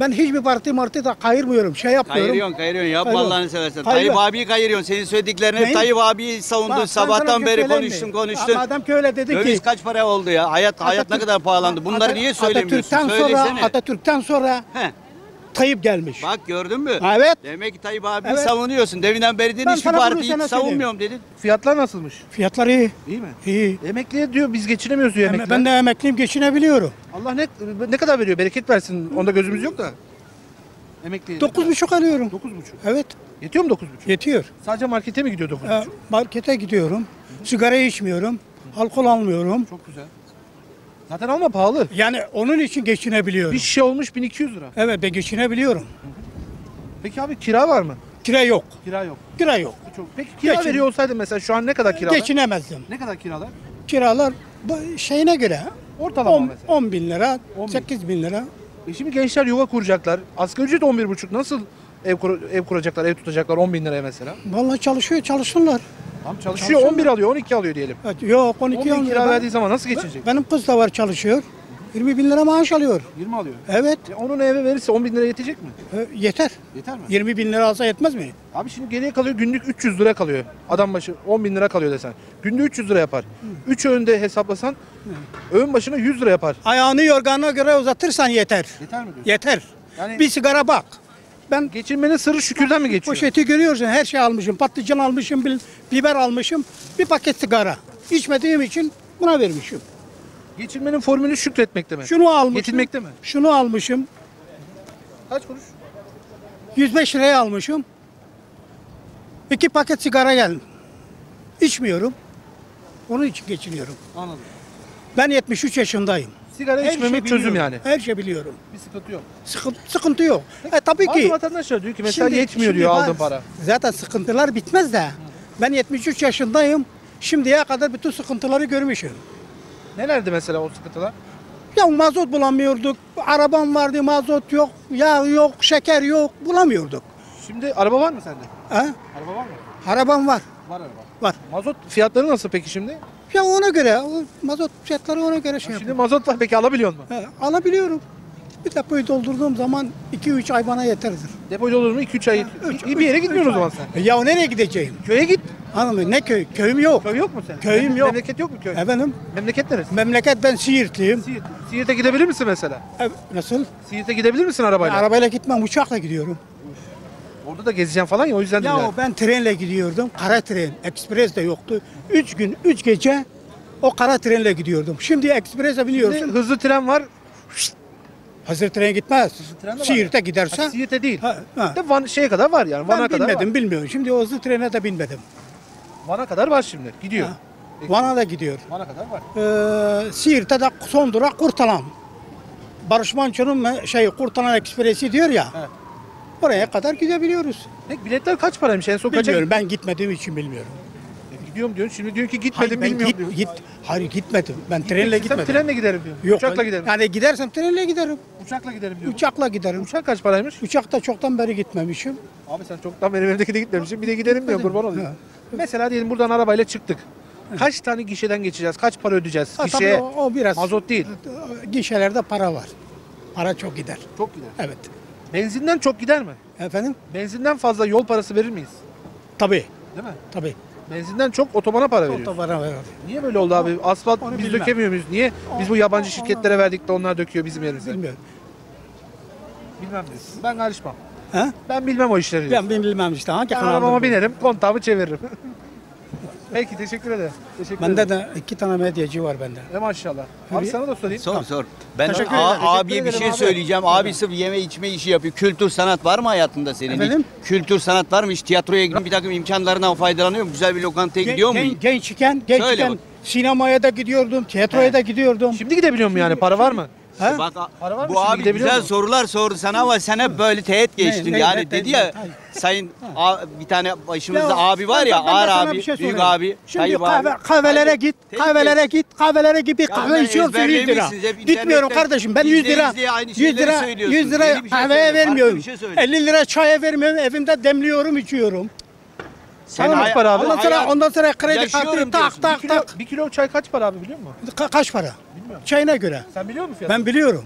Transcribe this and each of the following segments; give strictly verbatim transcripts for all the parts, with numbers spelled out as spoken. Ben hiçbir parti martı da kayırmıyorum, şey yapmıyorum. Kayırıyorsun, kayırıyorsun. Yapma kayırıyorsun. Allah'ını seversen. Kayırıyor. Tayyip abiyi kayırıyorsun. Senin söylediklerini Neyin? Tayyip abiyi savundu. Bak, sabahtan beri konuştun, konuştun. Adam öyle dedi döviz ki. Döviz kaç para oldu ya? Hayat Atatürk, hayat ne kadar pahalandı? Bunları Atatürk, niye söylemiyorsun? Atatürk'ten Söylesene. sonra, Atatürk'ten sonra Heh. Tayyip gelmiş. Bak gördün mü? Evet. Demek ki Tayyip abiyi evet. savunuyorsun. Devinden beri dedin hiçbir partiyi savunmuyorum dedin. Fiyatlar nasılmış? Fiyatlar iyi. İyi mi? İyi. Emekliye diyor biz geçinemiyoruz diyor emekliye. Ben de emekliyim, geçinebiliyorum. Allah ne ne kadar veriyor? Bereket versin. Onda gözümüz yok da. Emekliye. dokuz buçuk alıyorum. dokuz buçuk. Evet. Yetiyor mu dokuz buçuk? Yetiyor. Sadece markete mi gidiyor dokuz buçuk? Ee, markete gidiyorum. Hı-hı. Sigara içmiyorum. Hı-hı. Alkol almıyorum. Çok güzel. Zaten alma pahalı. Yani onun için geçinebiliyorum. Bir şişe olmuş bin iki yüz lira. Evet, ben geçinebiliyorum. Hı-hı. Peki abi kira var mı? Kira yok. Kira yok. Kira yok. Çok. Peki kira Geçin... veriyor olsaydı mesela şu an ne kadar kiralar? Geçinemezdim. Ne kadar kiralar? Kiralar şeyine göre ortalama on, mesela. on bin lira, on bin. sekiz bin lira. E şimdi gençler yuva kuracaklar. Asgari ücret on bir buçuk. Nasıl ev, kur, ev kuracaklar, ev tutacaklar on bin liraya mesela? Vallahi çalışıyor, çalışsınlar. Tam çalışıyor, on bir alıyor, on iki alıyor diyelim. Evet, yok, on iki alıyor. on bin kira verdiği zaman nasıl geçecek? Benim kız da var, çalışıyor. yirmi bin lira maaş alıyor. yirmi alıyor. Evet. E onun eve verirse on bin lira yetecek mi? E, yeter. Yeter mi? yirmi bin lira alsa yetmez mi? Abi şimdi geriye kalıyor, günlük üç yüz lira kalıyor. Adam başı on bin lira kalıyor desen. Günde üç yüz lira yapar. Hı. üç öğünde hesaplasan Hı. öğün başına yüz lira yapar. Ayağını yorganına göre uzatırsan yeter. Yeter mi diyorsun? Yeter. Yani... Bir sigara bak. Ben geçinmenin sırrı şükürden mi geçiyor? Poşeti görüyorsun, her şey almışım. Patlıcan almışım, biber almışım. Bir paket sigara. İçmediğim için buna vermişim. Geçinmenin formülü şükretmekte mi? Şunu almışım. Yetinmekte mi? Şunu almışım. Kaç kuruş? yüz beş liraya almışım. İki paket sigara geldim. İçmiyorum. Onun için geçiniyorum. Anladım. Ben yetmiş üç yaşındayım. Sigara her içmemek şey çözüm yani. Her şey biliyorum. Bir sıkıntı yok. Sıkıntı, sıkıntı yok. Peki, e, tabii ki. Bazı vatandaşlar diyor ki mesela şimdi, yetmiyor şimdi diyor aldığım para. Zaten sıkıntılar bitmez de. Hı. Ben yetmiş üç yaşındayım. Şimdiye kadar bütün sıkıntıları görmüşüm. Nelerdi mesela o sıkıntılar? Ya mazot bulamıyorduk. Arabam vardı, mazot yok. Yağ yok, şeker yok. Bulamıyorduk. Şimdi araba var mı sende? He? Araba var mı? Arabam var. Var araba. Var. Mazot fiyatları nasıl peki şimdi? Ya ona göre, mazot fiyatları ona göre şey yapıyor. Şimdi mazot var, peki alabiliyor musun? He, alabiliyorum. Bir depoyu doldurduğum zaman iki üç ay bana yeterdir. Depoyu doldurduğum iki üç ay yetiyor. İyi bir yere gitmiyorsun o zaman sen. Ya nereye gideceğim? Köye git. Hanım ne köy? Köyüm yok. Köy yok mu senin? Köyüm Memle yok. Memleket yok mu köy? Efendim? Memleket neresi? Memleket ben Siirtliyim. Siirt. Siirt'e gidebilir misin mesela? Evet. Nasıl? Siirt'e gidebilir misin arabayla? Ya, arabayla gitmem, uçakla gidiyorum. Orada da gezeceğim falan ya, o yüzden değil. Ya yani. Ben trenle gidiyordum. Kara tren. Ekspres de yoktu. üç gün, üç gece o kara trenle gidiyordum. Şimdi eksprese biniyorsun. Şimdi hızlı tren var. Hazır tren gitmez. Siirt'e giderse. Ha, Siirt'e değil. Ha, ha. De Van şeye kadar var yani. Van'a ben kadar binmedim, var. Bilmiyorum. Şimdi o hızlı trene de binmedim. Van'a kadar var şimdi. Gidiyor. Van'a da gidiyor. Van'a kadar var. Ee, Siirt'e de son durak Kurtalan. Barış Manço'nun şey Kurtalan ekspresi diyor ya. Evet. Oraya kadar gidebiliyoruz. Peki biletler kaç paraymış? En son bilmiyorum. Kaça... Ben gitmediğim için bilmiyorum. Gidiyorum diyorsun. Şimdi diyorsun ki gitmedim, hayır, bilmiyorum git, diyorsun. Git, hayır gitmedim. Ben gitmek trenle gitmedim. Trenle giderim diyorum. Yok, uçakla ben, giderim. Yani gidersem trenle giderim. Uçakla giderim diyorum. Uçakla giderim. Uçak kaç paraymış? Uçakta çoktan beri gitmemişim. Abi sen çoktan beri evdeki de gitmemişsin. Bir de giderim diyorum. Kurban olayım. Mesela diyelim buradan arabayla çıktık. Hı. Kaç tane gişeden geçeceğiz? Kaç para ödeyeceğiz? Ha, gişeye o, o biraz, mazot değil. Gişelerde para var. Para çok gider. Çok gider. Evet. Benzinden çok gider mi? Efendim? Benzinden fazla yol parası verir miyiz? Tabii. Değil mi? Tabii. Benzinden çok otobana para veriyoruz. Otobana veriyoruz. Niye böyle oldu abi? Asfalt onu biz bilmem. Dökemiyor muyuz? Niye? Biz bu yabancı onu, şirketlere onu. verdik de onlar döküyor bizim yerimize. Bilmiyorum. Bilmem diyorsun. Ben karışmam. He? Ben bilmem o işleri. Ben bilmem işte. Hangi kanalda? Arabama binerim, kontağımı çeviririm. Peki teşekkür ederim. Teşekkür bende ederim. De iki tane medyacı var bende. E maşallah. Abi sana da sorayım. Sor tamam. sor. Ben abiye bir şey abi. söyleyeceğim. Abisi evet. yeme içme işi yapıyor. Kültür sanat var mı hayatında senin? Efendim? Hiç kültür sanat var mı? Hiç tiyatroya gidip bir takım imkanlarından faydalanıyor mu? Güzel bir lokantaya Gen, gidiyor mu? Gençken, gençken sinemaya da gidiyordum, tiyatroya He. da gidiyordum. Şimdi gidebiliyor muyum yani? Para var mı? İşte bak, para var mı? Bu abi güzel mu? sorular sordu sana ama sen hep böyle teğet geçtin. Ne, yani ne, dedi ne, ya hayır. sayın a, bir tane başımızda ya, abi var ya ağır abi, şey büyük abi. Şimdi kahve, kahvelere git, kahvelere git, kahvelere gibi kahve içiyorsun yüz lira. Gitmiyorum kardeşim ben yüz lira, yüz lira, yüz lira kahveye vermiyorum. elli lira çaya vermiyorum, evimde demliyorum, içiyorum. Sen kaç para abi? Ondan sonra, ondan sonra kredi kartı tak tak tak. Bir kilo çay kaç para abi biliyor musun? Ka kaç para? Bilmiyorum. Çayına göre. Sen biliyor musun fiyatı? Ben biliyorum.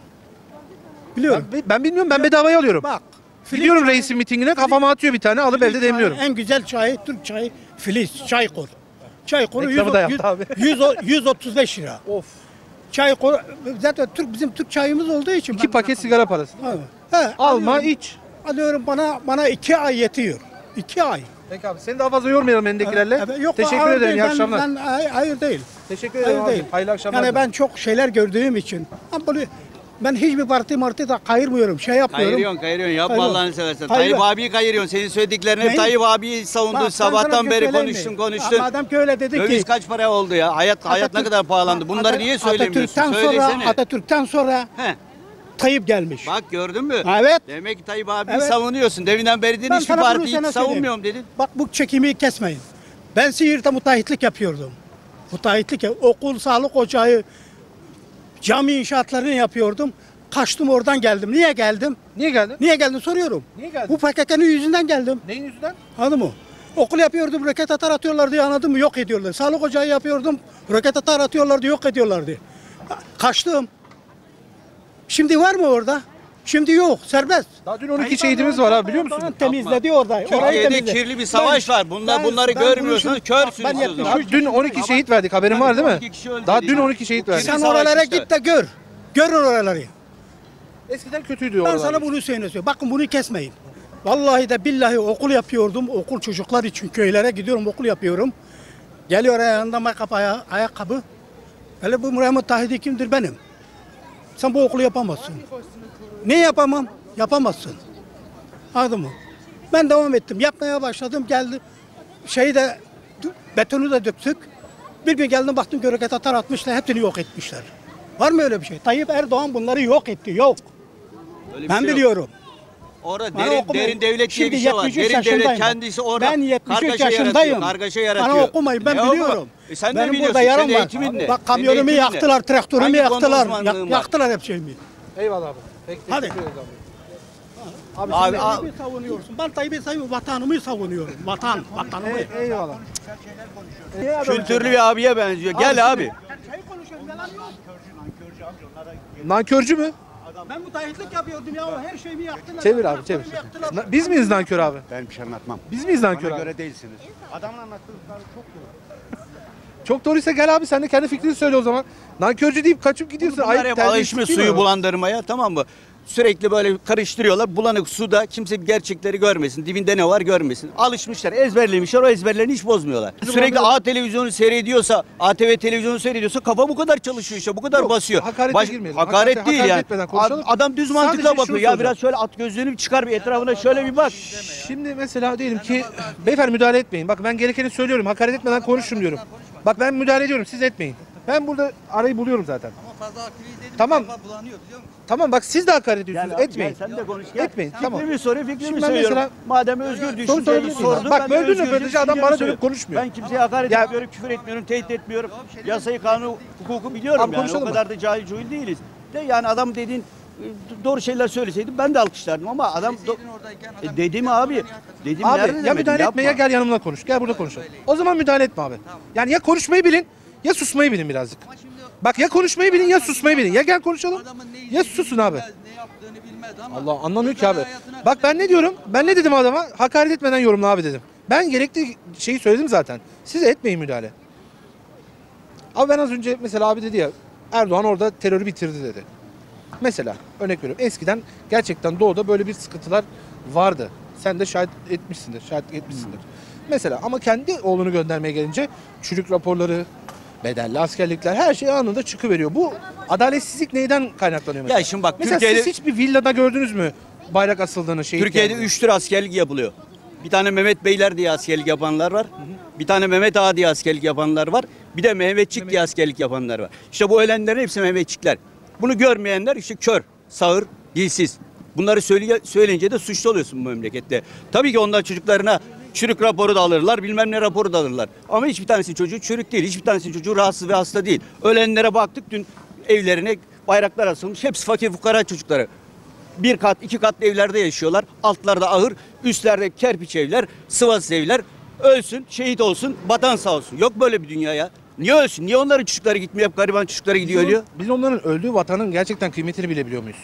Biliyorum. Ben, ben bilmiyorum, ben bedavaya alıyorum. Bak. Gidiyorum reisin mitingine, kafama atıyor bir tane, alıp elde demliyorum. En güzel çayı, Türk çayı, Filiz, Çaykur. Çaykur'u yüz otuz beş lira. Of. Çaykur, zaten Türk, bizim Türk çayımız olduğu için. İki paket sigara parası. He, alma, alıyorum, iç. Alıyorum, bana bana iki ay yetiyor. İki ay. Peki abi, seni daha fazla yormayalım elindekilerle. Evet, yok, teşekkür ederim, iyi akşamlar. Ben, ben, hayır değil. Teşekkür ederim hayır abi, değil. hayırlı akşamlar. Yani da. Ben çok şeyler gördüğüm için, bunu, ben hiçbir parti martı da kayırmıyorum, şey yapmıyorum. Kayırıyorsun, kayırıyorsun, yapma Allah'ını seversen. Hayır. Tayyip abiyi kayırıyorsun, senin söylediklerini Neyi? Tayyip abiyi savundun, sabahtan beri konuştun, konuştun. Adam öyle dedi Döviz ki. Döviz kaç para oldu ya, hayat Atatürk, hayat ne kadar pahalandı, bunları Atatürk, niye söylemiyorsun? Atatürk'ten sonra, Atatürk'ten sonra. He. Tayyip gelmiş. Bak gördün mü? Evet. Demek ki Tayyip abi evet. savunuyorsun. Deminden beri dedin hiçbir partiyi savunmuyorum dedin. Bak bu çekimi kesmeyin. Ben Siirt'te müteahhitlik yapıyordum. Müteahhitlik, okul, sağlık ocağı, cami inşaatlarını yapıyordum. Kaçtım oradan geldim. Niye geldim? Niye geldin? Niye geldim soruyorum. Niye geldin? Bu P K K'nın yüzünden geldim. Neyin yüzünden? Anladın mı? Okul yapıyordum, roket atar atıyorlar diye, anladın mı? Yok ediyorlar. Sağlık ocağı yapıyordum, roket atar atıyorlar diye, yok ediyorlar diye. Kaçtım. Şimdi var mı orada? Şimdi yok, serbest. Daha dün on iki şehidimiz var abi, biliyor musunuz? Temizledi orada. Türkiye'de kirli bir savaş ben, var. Bunlar ben, bunları ben görmüyorsunuz, körsünüz. Dün on iki abi, şehit verdik, haberin var değil mi? Daha dün on iki şehit verdik. Sen oralara işte. Git de gör. Gör oraları. Eskiden kötüydü oralar. Ben sana bunu söylüyorum. Bakın bunu kesmeyin. Vallahi de billahi okul yapıyordum. Okul çocuklar için köylere gidiyorum, okul yapıyorum. Geliyor ayağında makap ayakkabı. Hele bu Muhammed Tahidi kimdir benim? Sen bu okulu yapamazsın. Ne yapamam? Yapamazsın. Anladın mı? Ben devam ettim. Yapmaya başladım. Geldi. Şeyi de betonu da döktük. Bir gün geldim baktım görev atar atmışlar. Hepsini yok etmişler. Var mı öyle bir şey? Tayyip Erdoğan bunları yok etti. Yok. Öyle ben şey biliyorum. Yok. Orada derin, derin devlet diye bir şey var. Derin devlet kendisi orada kargaşa yaratıyor. Kargaşa yaratıyor. Bana okumayın, ben ne biliyorum. E sen benim burada yaram var. Eğitiminle. Bak kamyonumu yaktılar, traktörümü yaktılar. Yak, yaktılar hep şeyimi. Eyvallah abi. Peki, hadi. Abi, abi, abi Tayyip'i savunuyorsun. Ben Tayyip'i savunuyorum, vatanımı savunuyorum. Vatan, vatanımı. Eyvallah. Kültürlü bir abiye benziyor. Gel abi. Nankörcü mü? Ben müteahhitlik yapıyordum ya, her şeyimi yaktılar. Çevir abi, çevir. Yaktılar. Biz miyiz nankör abi? Ben bir şey anlatmam. Biz miyiz nankör abi? Ona göre değilsiniz. Adamın anlattıkları çok doğru. Çok doğruysa gel abi, sen de kendi fikrini söyle o zaman. Nankörcü deyip kaçıp gidiyorsun. Bunlar hep alışmış suyu ya. Bulandırmaya, tamam mı? Sürekli böyle karıştırıyorlar. Bulanık suda kimse gerçekleri görmesin. Dibinde ne var görmesin. Alışmışlar, ezberlemişler. O ezberlerini hiç bozmuyorlar. Sürekli A televizyonu seyrediyorsa, A T V televizyonu seyrediyorsa kafa bu kadar çalışıyor işte. Bu kadar Yok, basıyor. Hakarete Baş, girmeyelim. Hakaret, hakaret değil hakaret yani. Adam düz mantıkla bakıyor. Ya biraz şöyle at gözlüğünü çıkar bir etrafına, şöyle bir bak. Şimdi mesela diyelim ki beyefendi müdahale etmeyin. Bak ben gerekeni söylüyorum. Hakaret etmeden konuşun diyorum. Bak ben müdahale ediyorum, siz etmeyin. Ben burada arayı buluyorum zaten. Ama fazla akıllı dedim, tamam. Bulanıyor, biliyor musun? Tamam bak siz de hakaret ediyorsunuz, gel etmeyin. Gel, sen de konuş, gel. Etmeyin, tamam. Fikrimi soruyor, fikrimi söylüyorum. Mesela, madem özgür düşünceni sordum. Bak böldün mü böylece adam bana dönüp konuşmuyor. Ben kimseye hakaret ya. etmiyorum, küfür etmiyorum, tehdit etmiyorum. Yok, yasayı, kanunu, hukuku biliyorum abi, yani. O kadar mı? da cahil cahil değiliz. De yani adam dediğin doğru şeyler söyleseydim ben de alkışlardım ama adam... E, dedim abi. Dedim, abi nerede ya müdahale etme ya gel yanımla konuş, gel burada konuşalım. O zaman müdahale etme abi. Yani ya konuşmayı bilin. Ya susmayı bilin birazcık. Bak ya konuşmayı bilin ya susmayı bilin. Ya gel konuşalım ya susun abi. Allah anlamıyor ki abi. Bak ben ne diyorum? Ben ne dedim adama? Hakaret etmeden yorumla abi dedim. Ben gerekli şeyi söyledim zaten. Siz etmeyin müdahale. Abi ben az önce mesela abi dedi ya Erdoğan orada terörü bitirdi dedi. Mesela örnek veriyorum. Eskiden gerçekten doğuda böyle bir sıkıntılar vardı. Sen de şahit etmişsindir. Şahit etmişsindir. Mesela ama kendi oğlunu göndermeye gelince çürük raporları, bedelli askerlikler, her şey anında çıkıveriyor. Bu adaletsizlik neyden kaynaklanıyor mesela? Ya şimdi bak, mesela Türkiye'de siz hiçbir villada gördünüz mü bayrak asıldığını? Şehit Türkiye'de yani. üç tür askerlik yapılıyor. Bir tane Mehmet Beyler diye askerlik yapanlar var. Hı hı. Bir tane Mehmet Ağa diye askerlik yapanlar var. Bir de Mehmetçik Mehmet. diye askerlik yapanlar var. İşte bu ölenlerin hepsi Mehmetçikler. Bunu görmeyenler işte kör, sağır, dilsiz. Bunları söyle söyleyince de suçlu oluyorsun bu memlekette. Tabii ki onlar çocuklarına çürük raporu da alırlar, bilmem ne raporu da alırlar. Ama hiçbir tanesi çocuğu çürük değil, hiçbir tanesi çocuğu rahatsız ve hasta değil. Ölenlere baktık, dün evlerine bayraklar asılmış, hepsi fakir fukara çocukları. Bir kat, iki katlı evlerde yaşıyorlar, altlarda ahır, üstlerde kerpiç evler, sıvasız evler. Ölsün, şehit olsun, vatan sağ olsun. Yok böyle bir dünya ya. Niye ölsün, niye onların çocukları gitmiyor, hep gariban çocukları gidiyor, ölüyor? Biz onların öldüğü vatanın gerçekten kıymetini bile biliyor muyuz?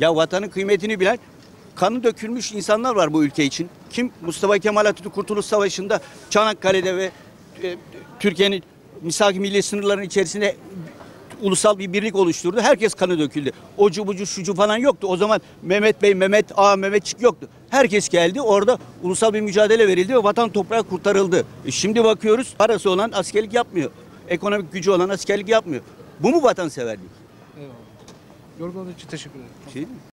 Ya vatanın kıymetini bilen, kanı dökülmüş insanlar var bu ülke için. Kim? Mustafa Kemal Atatürk Kurtuluş Savaşı'nda Çanakkale'de ve e, Türkiye'nin misak milli sınırlarının içerisinde ulusal bir birlik oluşturdu. Herkes kanı döküldü. Ocu bucu şucu falan yoktu. O zaman Mehmet Bey, Mehmet Ağa, Mehmetçik yoktu. Herkes geldi. Orada ulusal bir mücadele verildi ve vatan toprağı kurtarıldı. E şimdi bakıyoruz, parası olan askerlik yapmıyor. Ekonomik gücü olan askerlik yapmıyor. Bu mu vatanseverlik? Eyvallah. Yorumlarınız için teşekkür ederim. Şey